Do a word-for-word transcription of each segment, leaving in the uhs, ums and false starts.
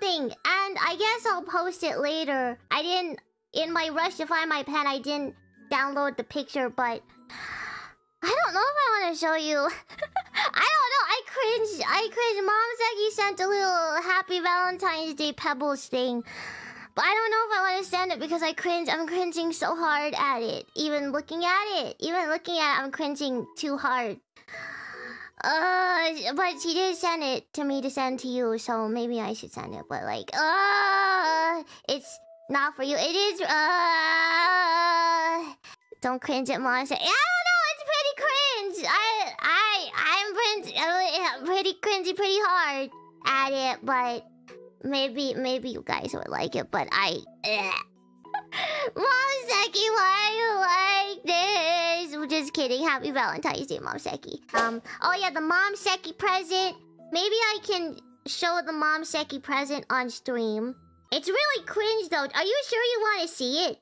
something, and I guess I'll post it later. I didn't, in my rush to find my pen, I didn't download the picture, but I don't know if I want to show you. I don't know. I cringe. I cringe. Momseki sent a little Happy Valentine's Day Pebbles thing, but I don't know if I want to send it because I cringe. I'm cringing so hard at it. Even looking at it. Even looking at it, I'm cringing too hard. Uh, but she did send it to me to send to you, so maybe I should send it. But like, uh, it's not for you. It is. Uh, don't cringe at Momseki. Yeah! I, I, I'm pretty, pretty cringy, pretty hard at it, but maybe, maybe you guys would like it, but I... Momseki, why are you like this? Just kidding. Happy Valentine's Day, Momseki. Um, oh yeah, the Momseki present. Maybe I can show the Momseki present on stream. It's really cringe, though. Are you sure you want to see it?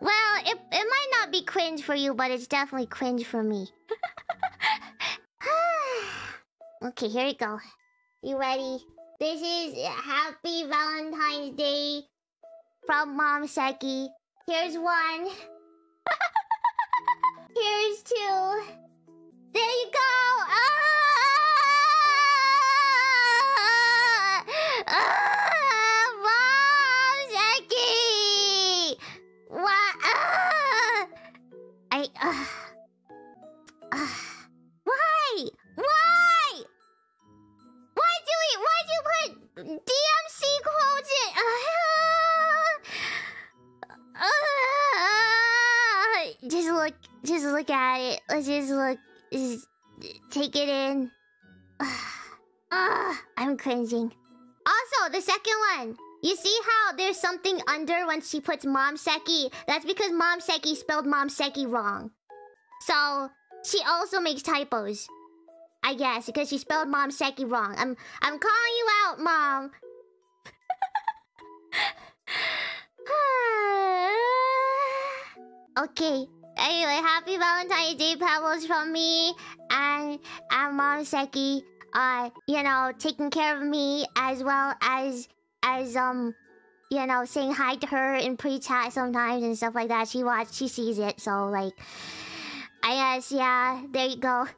Well, it, it might not be cringe for you, but it's definitely cringe for me. Okay, here we go. You ready? This is Happy Valentine's Day from Momseki. Here's one. Here's two. There you go! Ah! Ah! Uh, uh, why? Why? Why do we? Why do you put D M C quotes in? Uh, uh, just look. Just look at it. Let's just look. Just take it in. Uh, uh, I'm cringing. Also, the second one. You see how there's something under when she puts Momseki? That's because Momseki spelled Momseki wrong. So she also makes typos, I guess, because she spelled Momseki wrong. I'm I'm calling you out, Mom. Okay. Anyway, Happy Valentine's Day, Pebbles, from me and and Momseki. Uh, you know, taking care of me as well as. As, um, you know, saying hi to her in pre-chat sometimes and stuff like that. She watched, she sees it, so, like, I guess, yeah, there you go.